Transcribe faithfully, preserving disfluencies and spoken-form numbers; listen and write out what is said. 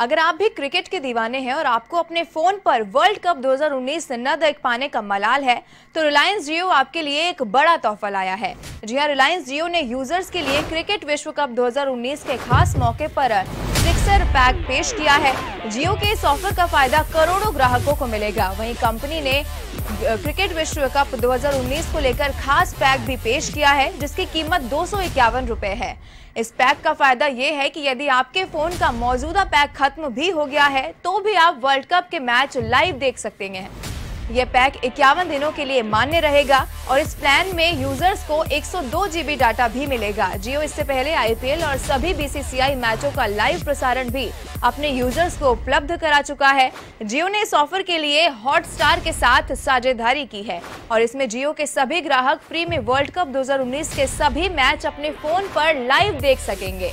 अगर आप भी क्रिकेट के दीवाने हैं और आपको अपने फोन पर वर्ल्ड कप दो हज़ार उन्नीस न देख पाने का मलाल है तो रिलायंस जियो आपके लिए एक बड़ा तोहफा लाया है। जी हां, रिलायंस जियो ने यूजर्स के लिए क्रिकेट विश्व कप दो हज़ार उन्नीस के खास मौके पर सिक्सर पैक पेश किया है। जियो के इस ऑफर का फायदा करोड़ों ग्राहकों को मिलेगा। वहीं कंपनी ने क्रिकेट विश्व कप दो हज़ार उन्नीस को लेकर खास पैक भी पेश किया है जिसकी कीमत दो सौ इक्यावन रुपए है। इस पैक का फायदा ये है कि यदि आपके फोन का मौजूदा पैक खत्म भी हो गया है तो भी आप वर्ल्ड कप के मैच लाइव देख सकते हैं। यह पैक इक्यावन दिनों के लिए मान्य रहेगा और इस प्लान में यूजर्स को एक सौ दो जीबी डाटा भी मिलेगा। जियो इससे पहले आई पी एल और सभी बी सी सी आई मैचों का लाइव प्रसारण भी अपने यूजर्स को उपलब्ध करा चुका है। जियो ने इस ऑफर के लिए हॉटस्टार के साथ साझेदारी की है और इसमें जियो के सभी ग्राहक फ्री में वर्ल्ड कप दो हज़ार उन्नीस के सभी मैच अपने फोन पर लाइव देख सकेंगे।